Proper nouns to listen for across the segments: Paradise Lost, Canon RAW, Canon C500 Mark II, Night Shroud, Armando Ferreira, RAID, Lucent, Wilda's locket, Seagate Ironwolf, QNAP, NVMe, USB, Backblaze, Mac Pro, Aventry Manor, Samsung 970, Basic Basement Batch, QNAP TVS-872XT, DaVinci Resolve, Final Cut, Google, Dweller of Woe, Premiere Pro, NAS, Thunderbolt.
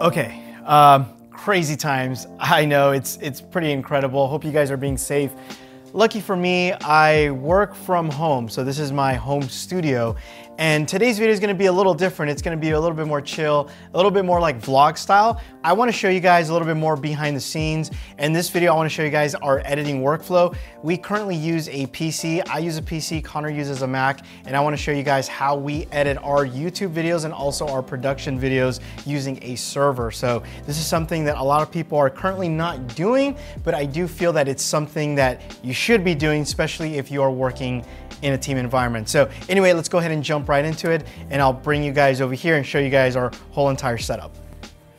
Okay, crazy times. I know it's pretty incredible. Hope you guys are being safe. Lucky for me, I work from home, so this is my home studio. And today's video is gonna be a little different. It's gonna be a little bit more chill, a little bit more like vlog style. I wanna show you guys a little bit more behind the scenes. In this video, I wanna show you guys our editing workflow. We currently use a PC. I use a PC, Connor uses a Mac, and I wanna show you guys how we edit our YouTube videos and also our production videos using a server. So this is something that a lot of people are currently not doing, but I do feel that it's something that you should be doing, especially if you're working in a team environment. So anyway, let's go ahead and jump right into it, and I'll bring you guys over here and show you guys our whole entire setup.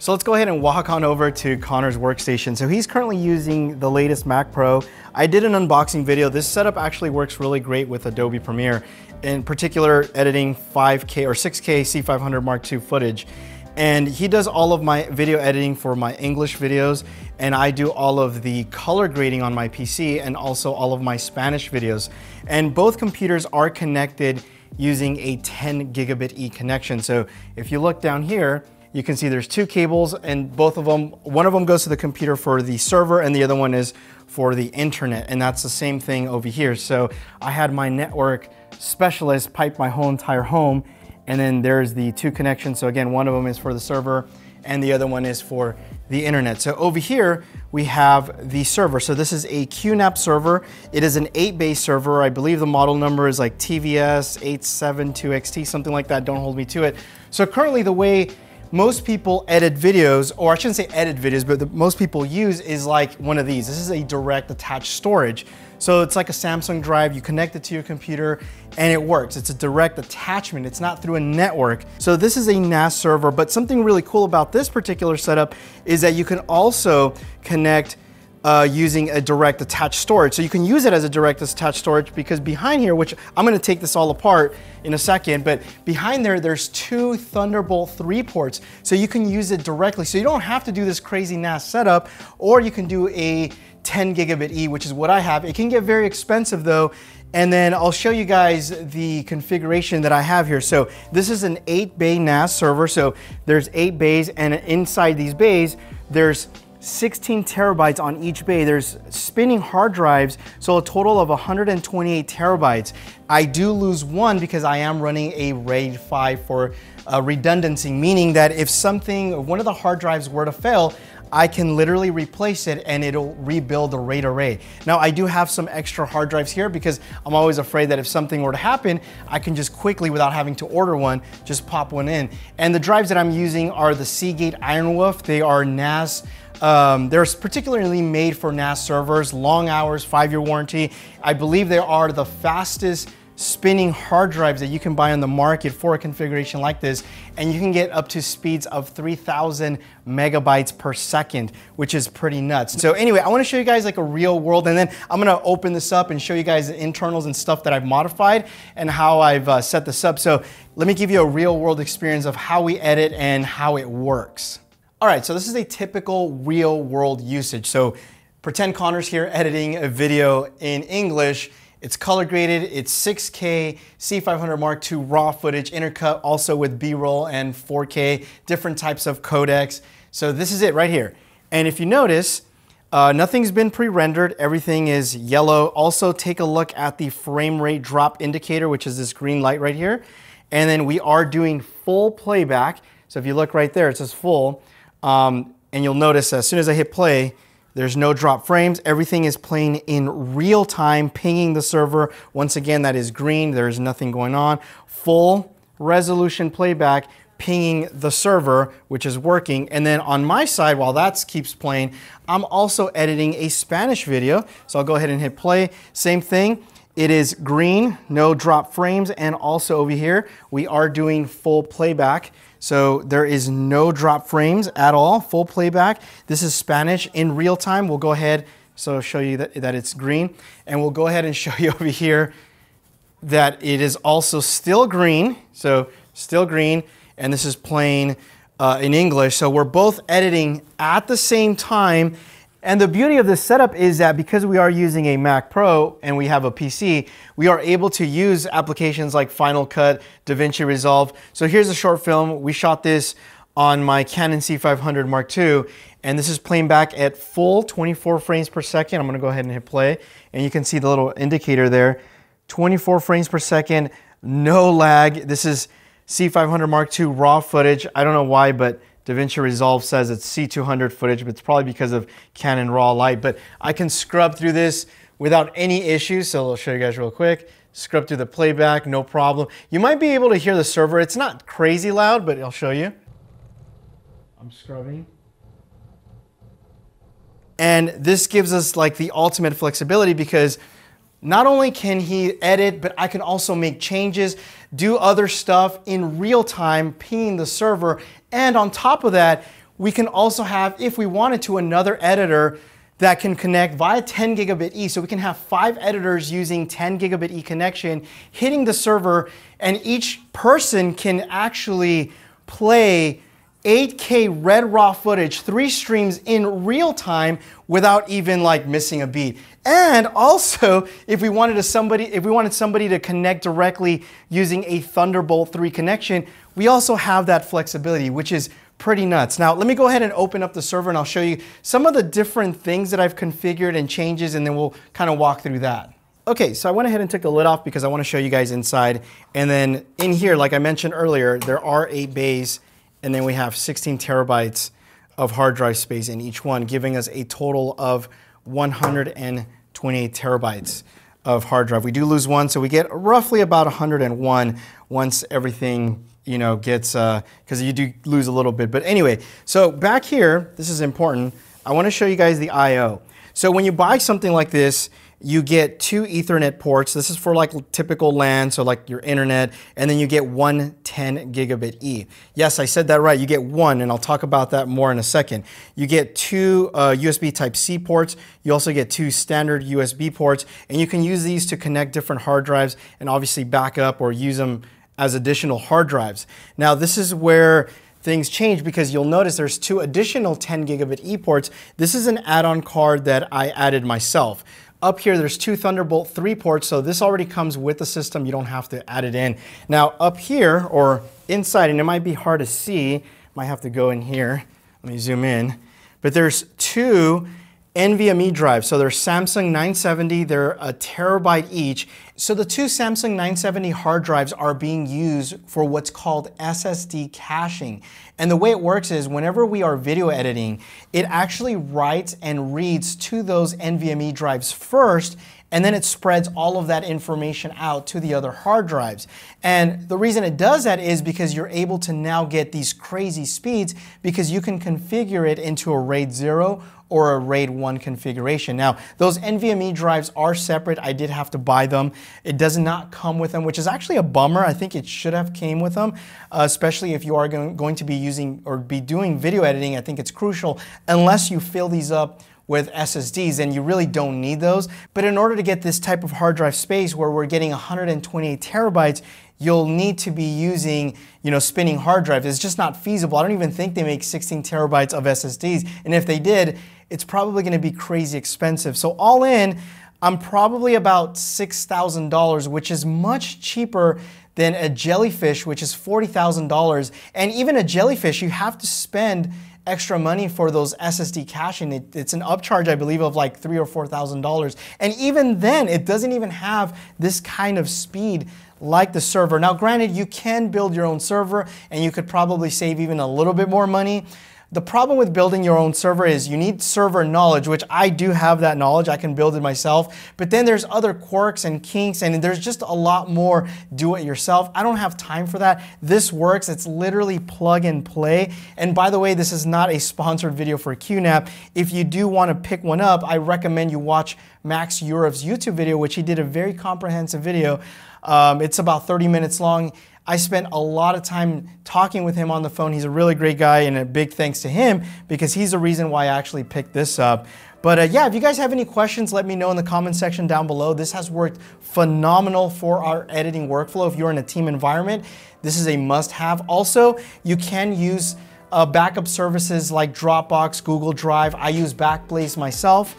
So let's go ahead and walk on over to Connor's workstation. So he's currently using the latest Mac Pro. I did an unboxing video. This setup actually works really great with Adobe Premiere, in particular editing 5K or 6K C500 Mark II footage. And he does all of my video editing for my English videos, and I do all of the color grading on my PC and also all of my Spanish videos. And both computers are connected using a 10 gigabit E connection. So if you look down here, you can see there's two cables, and both of them, one of them goes to the computer for the server and the other one is for the internet. And that's the same thing over here. So I had my network specialist pipe my whole entire home, and then there's the two connections. So again, one of them is for the server and the other one is for the internet. So over here, we have the server. So this is a QNAP server. It is an 8-bay server. I believe the model number is like TVS-872XT, something like that. Don't hold me to it. So currently the way most people edit videos, or I shouldn't say edit videos, but most people use is like one of these. This is a direct attached storage. So it's like a Samsung drive, you connect it to your computer and it works. It's a direct attachment, it's not through a network. So this is a NAS server, but something really cool about this particular setup is that you can also connect using a direct attached storage. So you can use it as a direct attached storage because behind here, which I'm gonna take this all apart in a second, but behind there, there's two Thunderbolt 3 ports. So you can use it directly. So you don't have to do this crazy NAS setup, or you can do a 10 gigabit E, which is what I have. It can get very expensive though. And then I'll show you guys the configuration that I have here. So this is an 8-bay NAS server. So there's 8 bays, and inside these bays, there's 16 terabytes on each bay. There's spinning hard drives, so a total of 128 terabytes. I do lose one because I am running a RAID 5 for redundancy, meaning that if one of the hard drives were to fail, I can literally replace it and it'll rebuild the RAID array. Now I do have some extra hard drives here because I'm always afraid that if something were to happen, I can just quickly, without having to order one, just pop one in. And the drives that I'm using are the Seagate Ironwolf. They are NAS. They're particularly made for NAS servers, long hours, 5-year warranty. I believe they are the fastest spinning hard drives that you can buy on the market for a configuration like this, and you can get up to speeds of 3,000 megabytes per second, which is pretty nuts. So anyway, I wanna show you guys like a real world, and then I'm gonna open this up and show you guys the internals and stuff that I've modified and how I've set this up. So let me give you a real world experience of how we edit and how it works. All right, so this is a typical real world usage. So pretend Connor's here editing a video in English. It's color graded, it's 6K C500 Mark II raw footage, intercut also with B-roll and 4K, different types of codecs. So this is it right here. And if you notice, nothing's been pre-rendered, everything is yellow. Also take a look at the frame rate drop indicator, which is this green light right here. And then we are doing full playback. So if you look right there, it says full. And you'll notice as soon as I hit play, there's no drop frames. Everything is playing in real time, pinging the server. Once again, that is green. There's nothing going on. Full resolution playback, pinging the server, which is working. And then on my side, while that keeps playing, I'm also editing a Spanish video. So I'll go ahead and hit play. Same thing. It is green, no drop frames, and also over here, we are doing full playback. So there is no drop frames at all, full playback. This is Spanish in real time. We'll go ahead, so show you that it's green, and we'll go ahead and show you over here that it is also still green, so still green, and this is playing in English. So we're both editing at the same time. And the beauty of this setup is that because we are using a Mac Pro and we have a PC, we are able to use applications like Final Cut, DaVinci Resolve. So here's a short film. We shot this on my Canon C500 Mark II, and this is playing back at full 24 frames per second. I'm gonna go ahead and hit play, and you can see the little indicator there. 24 frames per second, no lag. This is C500 Mark II raw footage. I don't know why, but DaVinci Resolve says it's C200 footage, but it's probably because of Canon RAW light. But I can scrub through this without any issues, so I'll show you guys real quick. Scrub through the playback, no problem. You might be able to hear the server. It's not crazy loud, but I'll show you. I'm scrubbing. And this gives us like the ultimate flexibility, because not only can he edit, but I can also make changes, do other stuff in real time, pinging the server. And on top of that, we can also have, if we wanted to, another editor that can connect via 10 gigabit E. So we can have 5 editors using 10 gigabit E connection, hitting the server, and each person can actually play 8K red raw footage, 3 streams in real time without even like missing a beat. And also, if we wanted somebody to connect directly using a Thunderbolt 3 connection, we also have that flexibility, which is pretty nuts. Now, let me go ahead and open up the server, and I'll show you some of the different things that I've configured and changes, and then we'll kind of walk through that. Okay, so I went ahead and took the lid off because I want to show you guys inside. And then in here, like I mentioned earlier, there are 8 bays, and then we have 16 terabytes of hard drive space in each one, giving us a total of 128 terabytes of hard drive. We do lose one, so we get roughly about 101 once everything, you know, gets, because you do lose a little bit. But anyway, so back here, this is important. I want to show you guys the I/O. So when you buy something like this, you get 2 Ethernet ports. This is for like typical LAN, so like your internet, and then you get 110 gigabit E. Yes, I said that right, you get 1, and I'll talk about that more in a second. You get 2 USB Type-C ports. You also get 2 standard USB ports, and you can use these to connect different hard drives and obviously back up or use them as additional hard drives. Now, this is where things change, because you'll notice there's 2 additional 10 gigabit E ports. This is an add-on card that I added myself. Up here, there's 2 Thunderbolt 3 ports, so this already comes with the system. You don't have to add it in. Now, up here, or inside, and it might be hard to see, might have to go in here. Let me zoom in. But there's 2 NVMe drives. So they're Samsung 970, they're a terabyte each. So the 2 Samsung 970 hard drives are being used for what's called SSD caching. And the way it works is whenever we are video editing, it actually writes and reads to those NVMe drives first, and then it spreads all of that information out to the other hard drives. And the reason it does that is because you're able to now get these crazy speeds, because you can configure it into a RAID 0 or a RAID 1 configuration. Now, those NVMe drives are separate. I did have to buy them. It does not come with them, which is actually a bummer. I think it should have came with them, especially if you are going to be using or be doing video editing. I think it's crucial, unless you fill these up with SSDs, and you really don't need those. But in order to get this type of hard drive space where we're getting 128 terabytes, you'll need to be using, you know, spinning hard drives. It's just not feasible. I don't even think they make 16 terabytes of SSDs. And if they did, it's probably gonna be crazy expensive. So all in, I'm probably about $6,000, which is much cheaper than a jellyfish, which is $40,000. And even a jellyfish, you have to spend extra money for those SSD caching. It's an upcharge, I believe, of like $3,000 or $4,000. And even then, it doesn't even have this kind of speed like the server. Now, granted, you can build your own server, and you could probably save even a little bit more money. The problem with building your own server is you need server knowledge, which I do have that knowledge. I can build it myself. But then there's other quirks and kinks, and there's just a lot more do it yourself. I don't have time for that. This works. It's literally plug and play. And by the way, this is not a sponsored video for QNAP. If you do want to pick one up, I recommend you watch Max Europe's YouTube video, which he did a very comprehensive video. It's about 30 minutes long. I spent a lot of time talking with him on the phone. He's a really great guy, and a big thanks to him, because he's the reason why I actually picked this up. But yeah, if you guys have any questions, let me know in the comment section down below. This has worked phenomenal for our editing workflow. If you're in a team environment, this is a must-have. Also, you can use backup services like Dropbox, Google Drive. I use Backblaze myself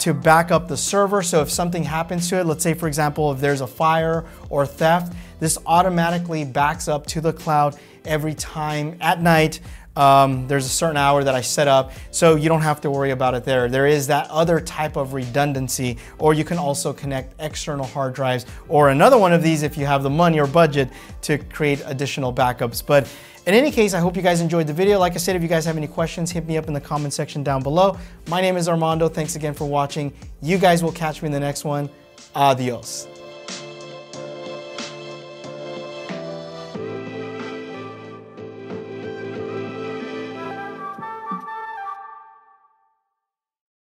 to back up the server. So if something happens to it, let's say, for example, if there's a fire or theft, this automatically backs up to the cloud every time at night There's a certain hour that I set up, so you don't have to worry about it there. There is that other type of redundancy, or you can also connect external hard drives or another one of these if you have the money or budget to create additional backups. But in any case, I hope you guys enjoyed the video. Like I said, if you guys have any questions, hit me up in the comment section down below. My name is Armando. Thanks again for watching. You guys will catch me in the next one. Adios.